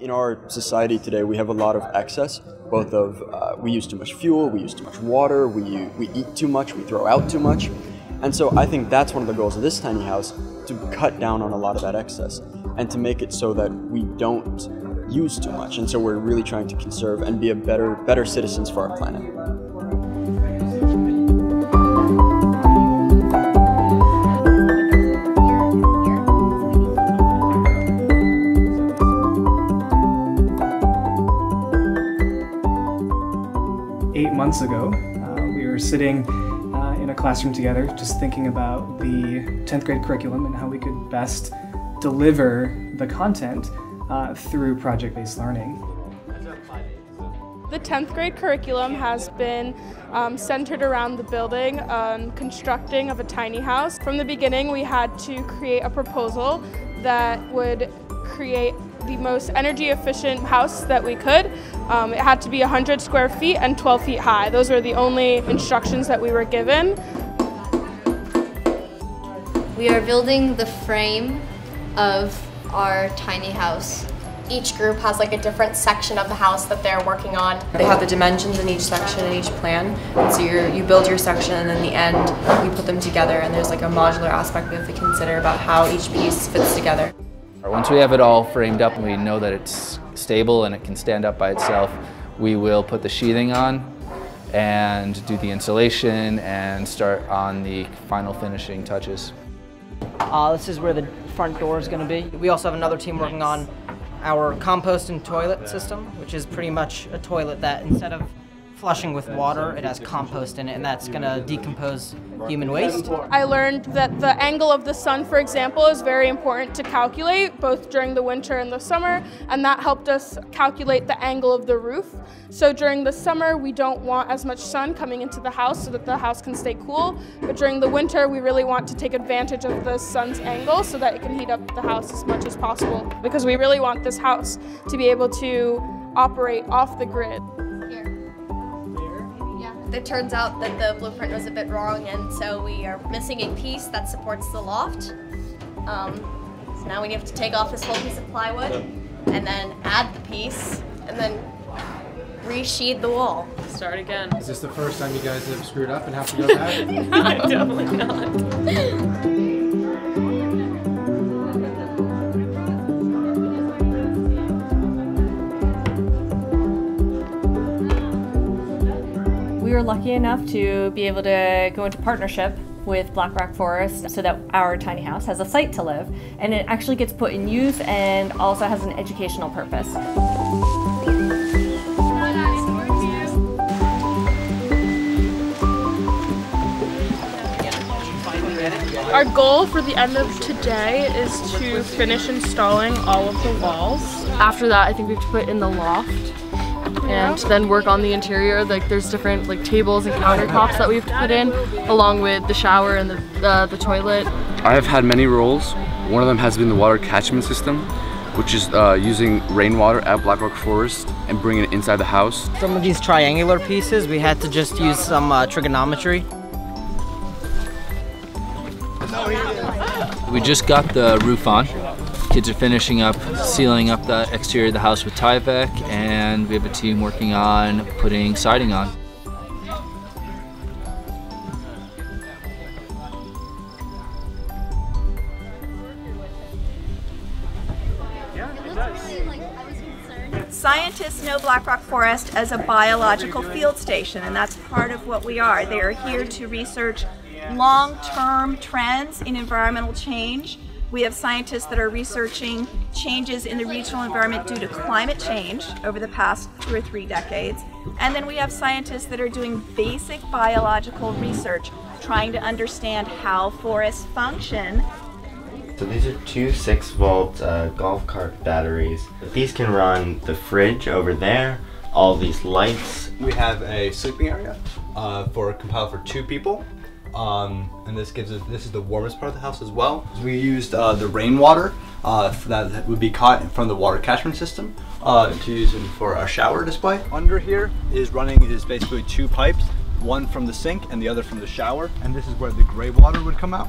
in our society today, we have a lot of excess, both of we use too much fuel, we use too much water, we eat too much, we throw out too much. And so I think that's one of the goals of this tiny house, to cut down on a lot of that excess and to make it so that we don't use too much. And so we're really trying to conserve and be a better citizens for our planet. Months ago, we were sitting in a classroom together just thinking about the 10th grade curriculum and how we could best deliver the content through project-based learning. The 10th grade curriculum has been centered around the building and constructing of a tiny house. From the beginning, we had to create a proposal that would create the most energy efficient house that we could. It had to be 100 square feet and 12 feet high. Those were the only instructions that we were given. We are building the frame of our tiny house. Each group has like a different section of the house that they're working on. They have the dimensions in each section and each plan. So you build your section and in the end you put them together, and there's like a modular aspect we have to consider about how each piece fits together. Once we have it all framed up and we know that it's stable and it can stand up by itself, we will put the sheathing on and do the insulation and start on the final finishing touches. This is where the front door is going to be. We also have another team working on our compost and toilet system, which is pretty much a toilet that instead of flushing with water, it has compost in it, and that's going to decompose human waste. I learned that the angle of the sun, for example, is very important to calculate, both during the winter and the summer, and that helped us calculate the angle of the roof. So during the summer, we don't want as much sun coming into the house so that the house can stay cool, but during the winter, we really want to take advantage of the sun's angle so that it can heat up the house as much as possible, because we really want this house to be able to operate off the grid. It turns out that the blueprint was a bit wrong, and so we are missing a piece that supports the loft. So now we have to take off this whole piece of plywood and then add the piece and then re-sheathe the wall. Start again. Is this the first time you guys have screwed up and have to go back? No, definitely not. We were lucky enough to be able to go into partnership with Black Rock Forest so that our tiny house has a site to live, and it actually gets put in use and also has an educational purpose. Our goal for the end of today is to finish installing all of the walls. After that, I think we have to put in the loft. And then work on the interior. Like, there's different like tables and countertops that we have to put in, along with the shower and the toilet. I have had many roles. One of them has been the water catchment system, which is using rainwater at Black Rock Forest and bringing it inside the house. Some of these triangular pieces, we had to just use some trigonometry. We just got the roof on. Kids are finishing up, sealing up the exterior of the house with Tyvek, and we have a team working on putting siding on. Scientists know Black Rock Forest as a biological field station, and that's part of what we are. They are here to research long-term trends in environmental change. We have scientists that are researching changes in the regional environment due to climate change over the past 2 or 3 decades. And then we have scientists that are doing basic biological research, trying to understand how forests function. So these are two 6-volt golf cart batteries. These can run the fridge over there, all these lights. We have a sleeping area compiled for 2 people. And this is the warmest part of the house as well. We used the rainwater that would be caught from the water catchment system to use it for our shower display. Under here is basically 2 pipes, one from the sink and the other from the shower. And this is where the gray water would come out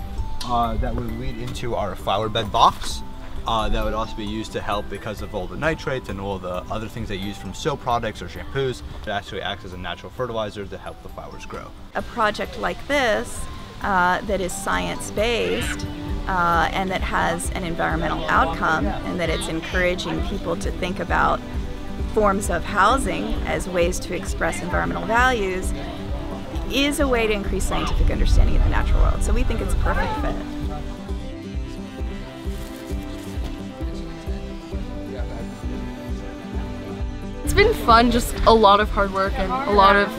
that would lead into our flower bed box. that would also be used to help because of all the nitrates and all the other things they use from soap products or shampoos. It actually acts as a natural fertilizer to help the flowers grow. A project like this that is science-based and that has an environmental outcome, and that it's encouraging people to think about forms of housing as ways to express environmental values, is a way to increase scientific understanding of the natural world. So we think it's a perfect fit. It's been fun, just a lot of hard work and a lot of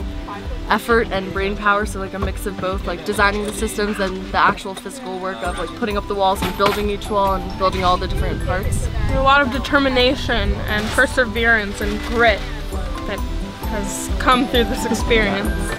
effort and brain power, so like a mix of both, like designing the systems and the actual physical work of like putting up the walls and building each wall and building all the different parts. A lot of determination and perseverance and grit that has come through this experience.